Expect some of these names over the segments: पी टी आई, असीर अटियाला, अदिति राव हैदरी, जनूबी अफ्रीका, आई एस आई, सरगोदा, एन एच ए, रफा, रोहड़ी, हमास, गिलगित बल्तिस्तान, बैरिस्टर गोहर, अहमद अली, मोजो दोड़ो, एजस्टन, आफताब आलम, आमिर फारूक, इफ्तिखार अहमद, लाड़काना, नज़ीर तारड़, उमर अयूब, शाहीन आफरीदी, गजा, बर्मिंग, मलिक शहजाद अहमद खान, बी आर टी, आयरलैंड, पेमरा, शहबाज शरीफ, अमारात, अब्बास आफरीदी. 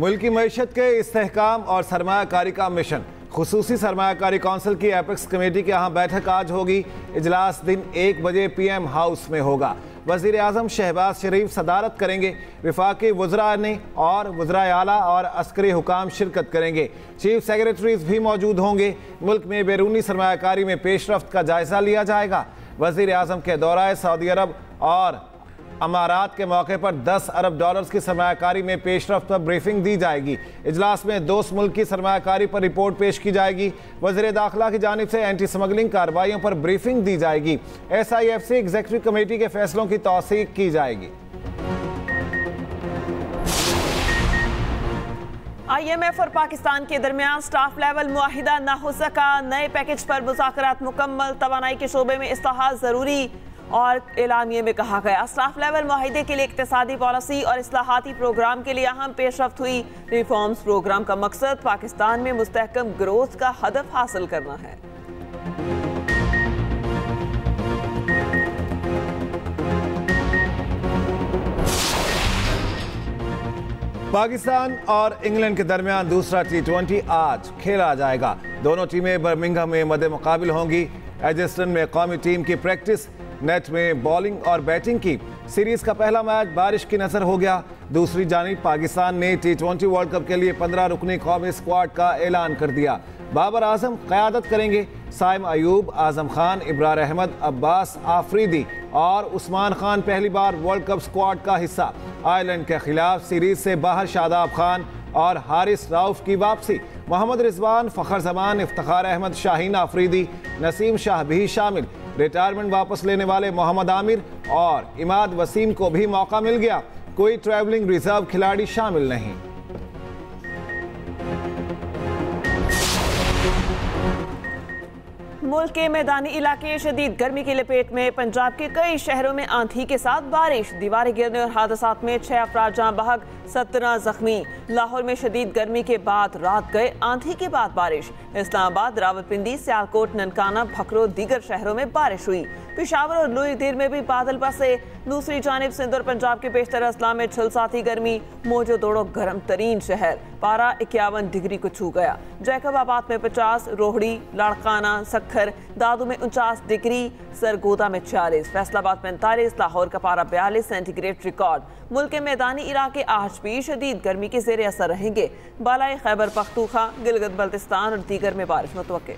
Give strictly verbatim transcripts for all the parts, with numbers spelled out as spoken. मुल्क की मईशत के इस्तेहकाम और सरमायाकारी का मिशन। खुसूसी सरमायाकारी कौंसिल की एपेक्स कमेटी की अहम बैठक आज होगी। इजलास दिन एक बजे पी एम हाउस में होगा। वज़ीर आज़म शहबाज शरीफ सदारत करेंगे। वफाकी वज़रा ने और वज़राए आला और अस्करी हुकाम शिरकत करेंगे। चीफ सेक्रेटरीज भी मौजूद होंगे। मुल्क में बैरूनी सरमायाकारी में पेशरफ्त का जायज़ा लिया जाएगा। वज़ीर आज़म के दौराए सऊदी अरब और अमारात के मौके पर दस अरब डॉलर्स की सरमायाकारी में पेशरफ्त पर ब्रीफिंग दी जाएगी। इजलास में दोस्त मुल्क की सरमायाकारी पर रिपोर्ट पेश की जाएगी। वज़ीर दाखिला की जानिब से एंटी स्मगलिंग कार्रवाइयों पर ब्रीफिंग दी जाएगी। S I F C executive committee के फैसलों की तौसीक की जाएगी। आई एम एफ और पाकिस्तान के दरमियान स्टाफ लेवल मुआहिदा न हो सका। नए पैकेज पर मुज़ाकरात मुकम्मल। तवानाई के शोबे में इस्लाहात ज़रूरी और एलामिये में कहा गया। स्टाफ लेवल मुआहिदे के लिए इक्तिसादी पॉलिसी और इस्लाहाती प्रोग्राम के लिए अहम पेशरफ्त हुई। रिफॉर्म्स प्रोग्राम का मकसद पाकिस्तान में मुस्तहकम ग्रोथ का हदफ हासिल करना है। पाकिस्तान और इंग्लैंड के दरमियान दूसरा टी ट्वेंटी आज खेला जाएगा। दोनों टीमें बर्मिंग में मदे मुकाबिल होंगी। एजस्टन में कौमी टीम की प्रैक्टिस, नेट में बॉलिंग और बैटिंग की। सीरीज का पहला मैच बारिश की नजर हो गया। दूसरी जानिब पाकिस्तान ने टी ट्वेंटी वर्ल्ड कप के लिए पंद्रह रुकनी कौमी स्क्वाड का ऐलान कर दिया। बाबर आजम क़यादत करेंगे। साइम अयूब, आजम खान, इब्रार अहमद, अब्बास आफरीदी और उस्मान खान पहली बार वर्ल्ड कप स्क्वाड का हिस्सा। आयरलैंड के खिलाफ सीरीज से बाहर शादाब खान और हारिस रऊफ की वापसी। मोहम्मद रिजवान, फखर जमान, इफ्तिखार अहमद, शाहीन आफरीदी, नसीम शाह भी शामिल। रिटायरमेंट वापस लेने वाले मोहम्मद आमिर और इमाद वसीम को भी मौका मिल गया। कोई ट्रैवलिंग रिजर्व खिलाड़ी शामिल नहीं। मुल्क के मैदानी इलाके शदीद गर्मी की लपेट में। पंजाब के कई शहरों में आंधी के साथ बारिश। दीवारें गिरने और हादसात में छह अफराद जाँ बहक, सत्रह जख्मी। लाहौर में शदीद गर्मी के बाद रात गए, आंधी के बाद बारिश। इस्लामाबाद, रावलपिंडी, सियालकोट, ननकाना, भकरो दीगर शहरों में बारिश हुई। पेशावर और लोई देर में भी बादल बसे। दूसरी जानब सिंध और पंजाब के बेशतर अजला में झलसाती गर्मी। मोजो दोड़ो गर्म तरीन शहर, पारा इक्यावन डिग्री को छू गया। जैकबाबाद में पचास, रोहड़ी, लाड़काना, सखर, दादू में उनचास डिग्री, सरगोदा में छियालीस, फैसलाबाद पैंतालीस, लाहौर का पारा बयालीस सेंटीग्रेड रिकॉर्ड। मुल्क के मैदानी इलाके आज भी शदीद गर्मी के जेर असर रहेंगे। बालाए खैबर पख्तूखा, गिलगित बल्तिस्तान और दीगर में बारिश मुतवक्किल।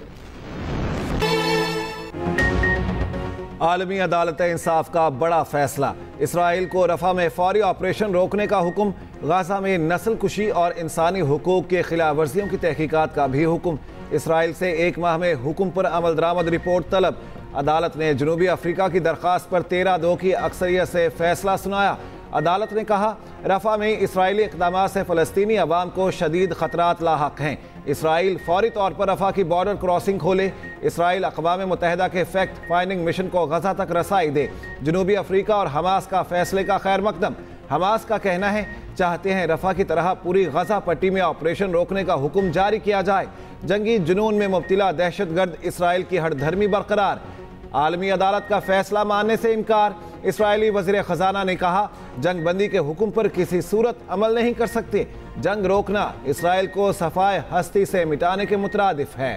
आलमी अदालत इंसाफ का बड़ा फैसला। इसराइल को रफा में फौरी ऑपरेशन रोकने का हुक्म। गाजा में नस्ल कुशी और इंसानी हुकूक के खिलाफ वर्जियों की तहकीकात का भी हुक्म। इसराइल से एक माह में हुक्म पर अमल दरामद रिपोर्ट तलब। अदालत ने जनूबी अफ्रीका की दरख्वास्त पर तेरह दो की अक्सरियत से फैसला सुनाया। अदालत ने कहा रफा में इसराइली इक़दाम से फ़लस्तीनी अवाम को शदीद ख़तरात लाहक हैं। इसराइल फौरी तौर पर रफा की बॉर्डर क्रॉसिंग खोले। इसराइल अक़वाम मुत्तहिदा के फैक्ट फाइंडिंग मिशन को गजा तक रसाई दे। जनूबी अफ्रीका और हमास का फैसले का खैर मकदम। हमास का कहना है चाहते हैं रफा की तरह पूरी गजा पट्टी में ऑपरेशन रोकने का हुक्म जारी किया जाए। जंगी जुनून में मुब्तला दहशतगर्द इसराइल की हठधर्मी बरकरार। आलमी अदालत का फैसला मानने से इनकार। इसराइली वज़ीर ख़जाना ने कहा जंग बंदी के हुक्म पर किसी सूरत अमल नहीं कर सकते। जंग रोकना इसराइल को सफाए हस्ती से मिटाने के मुतरादिफ है।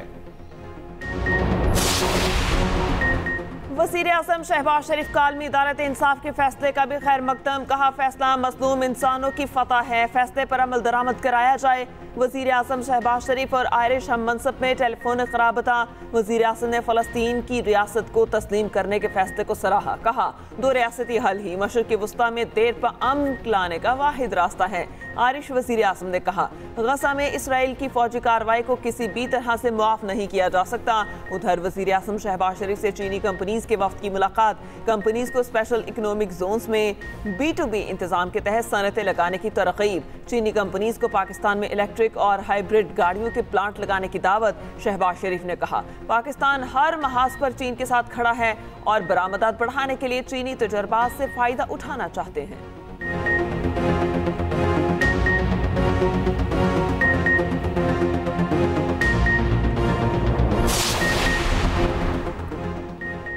वज़ीर आज़म शहबाज शरीफ का आलमी अदालत इंसाफ के फैसले का भी खैर मकदम। कहा फैसला मजलूम इंसानों की फतह है, फैसले पर अमल दरामद कराया जाए। वज़ीर आज़म शहबाज शरीफ और आयरिश हम मनसब में टेलीफोन खराबता। वज़ीर आज़म ने फ़लस्तीन की रियासत को तस्लीम करने के फैसले को सराहा। कहा दो रियासती हल ही मशरक़ी वुस्ता में देर पर अमन लाने का वाहिद रास्ता है। आयरिश वज़ीर आज़म ने कहा गजा में इसराइल की फौजी कार्रवाई को किसी भी तरह से मुआफ़ नहीं किया जा सकता। उधर वज़ीर आज़म शहबाज शरीफ से चीनी कंपनीज़ के वफद की मुलाकात। कंपनीज़ को स्पेशल इकनॉमिक जोन्स में बी टू बी इंतज़ाम के तहत सनतें लगाने की तरकीब। चीनी कंपनीज़ को पाकिस्तान में इलेक्ट्रिक और हाइब्रिड गाड़ियों के प्लांट लगाने की दावत। शहबाज शरीफ ने कहा पाकिस्तान हर महाज पर चीन के साथ खड़ा है और बरामदात बढ़ाने के लिए चीनी तजर्बात से फायदा उठाना चाहते हैं।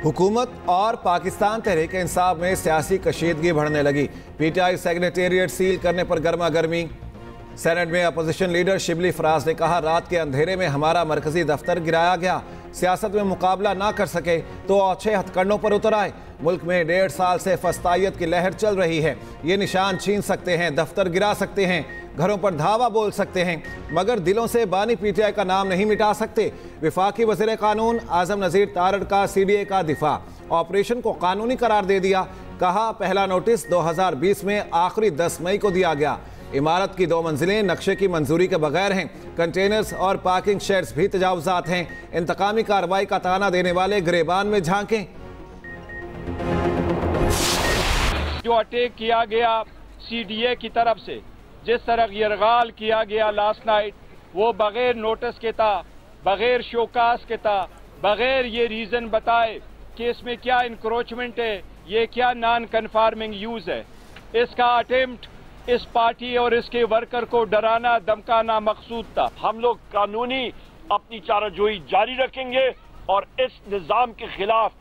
हुकूमत और पाकिस्तान तहरीक इंसाफ में सियासी कशीदगी बढ़ने लगी। पी टी आई secretariat seal करने पर गर्मा गर्मी। सेनेट में अपोजिशन लीडर शिबली फराज ने कहा, रात के अंधेरे में हमारा मरकजी दफ्तर गिराया गया, सियासत में मुकाबला ना कर सके तो अच्छे हथकंडों पर उतर आए। मुल्क में डेढ़ साल से फस्तायत की लहर चल रही है, ये निशान छीन सकते हैं, दफ्तर गिरा सकते हैं, घरों पर धावा बोल सकते हैं, मगर दिलों से बानी पीटीआई का नाम नहीं मिटा सकते। वफाकी वज़ीर कानून आज़म नज़ीर तारड़ का सी डी ए का दिफा, ऑपरेशन को कानूनी करार दे दिया, कहा पहला नोटिस दो हज़ार बीस में आखिरी दस मई को दिया गया। इमारत की दो मंजिलें नक्शे की मंजूरी के बगैर हैं, कंटेनर्स और पार्किंग शेड्स भी तजावजात हैं। इंतकामी कार्रवाई का ताना देने वाले गिरेबान में झांकें। जो अटैक किया गया सी डी ए की तरफ से, जिस तरह यरगाल किया गया लास्ट नाइट, वो बगैर नोटिस के था, बगैर शोकास के था, बगैर ये रीज़न बताए कि इसमें क्या इंक्रोचमेंट है, ये क्या नॉन कन्फार्मिंग यूज़ है। इसका अटेम्प्ट इस पार्टी और इसके वर्कर को डराना धमकाना मकसूद था। हम लोग कानूनी अपनी चाराजोई जारी रखेंगे और इस निज़ाम के खिलाफ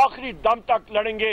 आखिरी दम तक लड़ेंगे,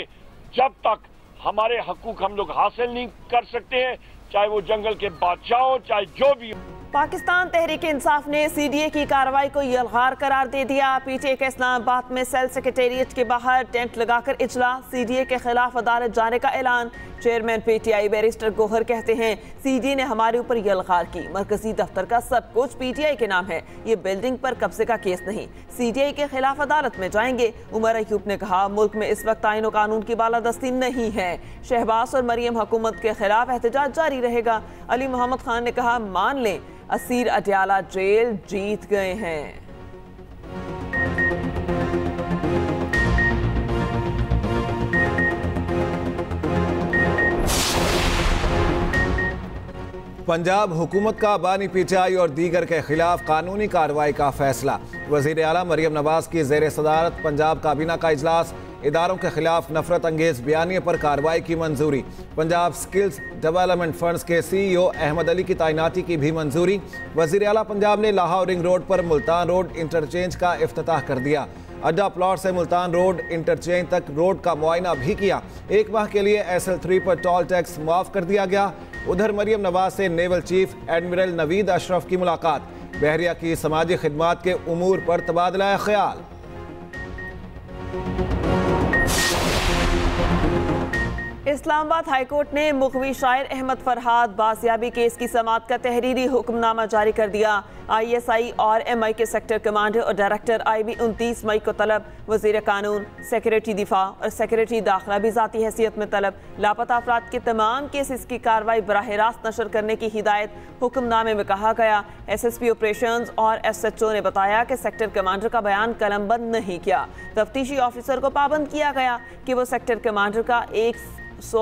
जब तक हमारे हकूक हम लोग हासिल नहीं कर सकते हैं, चाहे वो जंगल के बादशाह हो, चाहे जो भी। पाकिस्तान तहरीक इंसाफ ने सी डी ए की कार्रवाई को यलगार करार दे दिया। पीटीआई के इस्लामाबाद में सेल सेक्रेटेरिएट के बाहर टेंट लगाकर इजलास, सी डी ए के खिलाफ अदालत जाने का ऐलान। चेयरमैन पीटीआई बैरिस्टर गोहर कहते हैं, सी डी ए ने हमारे ऊपर यलगार की, मरकजी दफ्तर का सब कुछ पीटीआई के नाम है, ये बिल्डिंग पर कब्जे का केस नहीं, सी डी ए के खिलाफ अदालत में जाएंगे। उमर अयूब ने कहा, मुल्क में इस वक्त आइन और कानून की बालादस्ती नहीं है, शहबाज और मरियम हुकूमत के खिलाफ एहतजाज जारी रहेगा। अली मोहम्मद खान ने कहा, मान लें असीर अटियाला जेल जीत गए हैं। पंजाब हुकूमत का बानी पीटीआई और दीगर के खिलाफ कानूनी कार्रवाई का फैसला। वजीर आला मरियम नवाज की जेर सदारत पंजाब काबीना का इजलास, इदारों के खिलाफ नफरत अंगेज बयानिए पर कार्रवाई की मंजूरी। पंजाब स्किल्स डेवलपमेंट फंड्स के सीईओ अहमद अली की तैनाती की भी मंजूरी। वजीर आला पंजाब ने लाहौर रिंग रोड पर मुल्तान रोड इंटरचेंज का इफ्तिताह कर दिया। अड्डा प्लॉट से मुल्तान रोड इंटरचेंज तक रोड का मुआयना भी किया। एक माह के लिए एस एल थ्री पर टोल टैक्स माफ़ कर दिया गया। उधर मरियम नवाज से naval chief admiral Naveed Ashraf की मुलाकात। बहरिया की समाजी खिदमात के उमूर पर तबादला ख्याल। इस्लामाबाद हाईकोर्ट ने मुखवी शायर अहमद फरहाद बाजियाबी केस की समाअत का तहरीरी हुक्मनामा जारी कर दिया। आई एस आई और एम आई के सेक्टर कमांडर और डायरेक्टर आई बी उनतीस मई को तलब। वजीर कानून, सेक्रेटरी दिफा और सेक्रेटरी दाखिला भी ज़ाती हैसियत में तलब। लापता अफराद के तमाम केसेस की कार्रवाई बराह रास्त नशर करने की हिदायत हुक्मनामे में कहा गया। एस एस पी ऑपरेशन और एस एच ओ ने बताया कि सेक्टर कमांडर का बयान कलमबंद नहीं किया। तफ्तीशी ऑफिसर को पाबंद किया गया कि वो सेक्टर कमांडर का एक सौ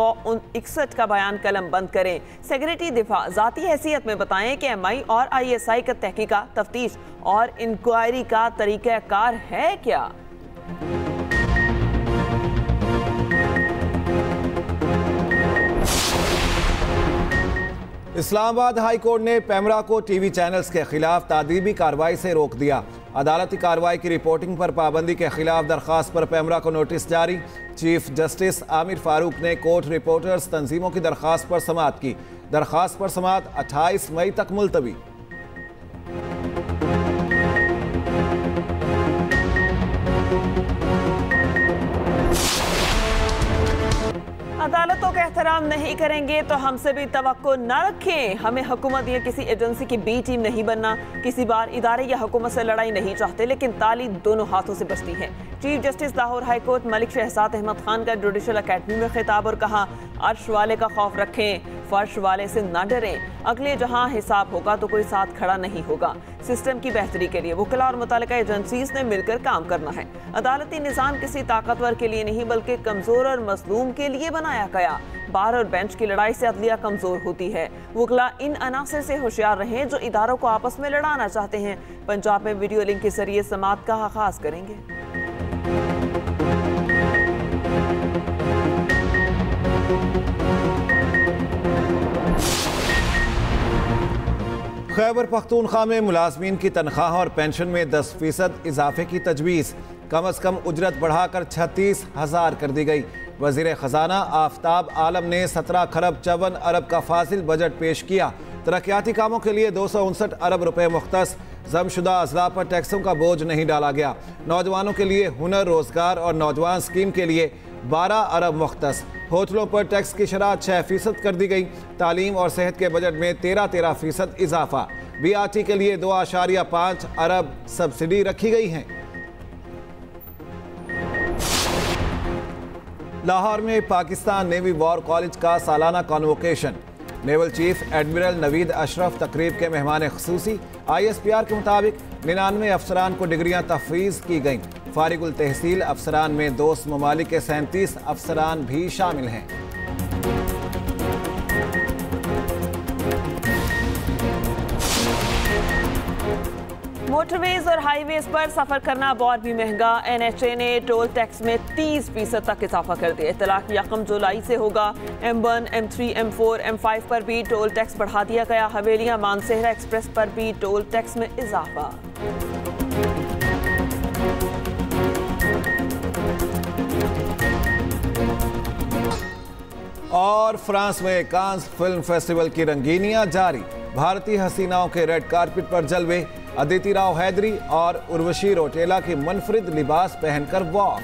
इकसठ का बयान कलम बंद करें। सेक्रेटरी दिफा ज़ाती हैसियत में बताएं कि एम आई और आई एस आई का तहकीका, तफ्तीश और इंक्वायरी का तरीक़ाकार है क्या। इस्लामाबाद हाई कोर्ट ने पेमरा को टीवी चैनल्स के खिलाफ तादीबी कार्रवाई से रोक दिया। अदालती कार्रवाई की रिपोर्टिंग पर पाबंदी के खिलाफ दरख्वास्त पर पेमरा को नोटिस जारी। चीफ जस्टिस आमिर फारूक ने कोर्ट रिपोर्टर्स तंजीमों की दरख्वास्त पर समाअत की। दरख्वास्त पर समाअत अट्ठाईस मई तक मुलतवी। अदालतों का एहतराम नहीं करेंगे तो हमसे भी तवक्को न रखें। हमें हुकूमत या किसी एजेंसी की बी टीम नहीं बनना। किसी बार इदारे या हुकूमत से लड़ाई नहीं चाहते, लेकिन ताली दोनों हाथों से बचती है। Chief justice Lahore high court मलिक शहजाद अहमद खान का जुडिशल अकेडमी में खिताब और कहा, अर्श वाले का खौफ रखें, फर्श वाले से ना डरें। अगले जहां हिसाब होगा तो कोई साथ खड़ा नहीं होगा। सिस्टम की बेहतरी के लिए वकील और मुतल्लिका एजेंसीज ने मिलकर काम करना है। अदालती निज़ाम किसी ताकतवर के लिए नहीं बल्कि कमज़ोर और मजलूम के लिए बनाया गया। बार और बेंच की लड़ाई से अदलिया कमज़ोर होती है। वकला इन अनासर से होशियार रहें जो इदारों को आपस में लड़ाना चाहते हैं। पंजाब में वीडियो लिंक के जरिए समाअत का आगाज करेंगे। खैबर पख्तूनख्वा में मुलाजमीन की तनख्वाह और पेंशन में दस फीसद इजाफे की तजवीज़, कम अज़ कम उजरत बढ़ाकर छत्तीस हज़ार कर दी गई। वज़ीर ख़जाना आफताब आलम ने सत्रह खरब चौवन अरब का फाजिल बजट पेश किया। तरक्याती कामों के लिए दो सौ उनसठ अरब रुपये मुख्तस, जमशुदा अजला पर टैक्सों का बोझ नहीं डाला गया। नौजवानों के लिए हुनर, रोजगार और नौजवान स्कीम के लिए बारह अरब मुख्तस, होटलों पर टैक्स की शरह छः फीसद कर दी गई। तालीम और सेहत के बजट में तेरह तेरह फीसद इजाफा। बी आर टी के लिए दो आशारिया पाँच अरब सब्सिडी रखी गई हैं। लाहौर में पाकिस्तान नेवी वॉर कॉलेज का सालाना convocation, naval chief admiral Naveed Ashraf तकरीब के मेहमान खसूसी। आई एस पी आर के मुताबिक निन्यानवे अफसरान को डिग्रियां तफवीज़ की गईं। फारिगुल तहसील अफसरान में दोस्त ममालिक के सैंतीस अफसरान भी शामिल हैं। मोटरवेज और हाईवेज पर सफर करना बहुत भी महंगा। एन एच ए ने टोल टैक्स में तीस फीसद तक इजाफा कर दिया। इतलाक यकम जुलाई से होगा। M one M three M four M five पर भी टोल टैक्स बढ़ा दिया गया। हवेलियां मानसेहरा एक्सप्रेस पर भी टोल टैक्स में इजाफा। और फ्रांस में कांस फिल्म फेस्टिवल की रंगीनियां जारी। भारतीय हसीनाओं के रेड कारपेट पर जलवे। अदिति राव हैदरी और उर्वशी रोटेला की मुनफरिद लिबास पहनकर वॉक।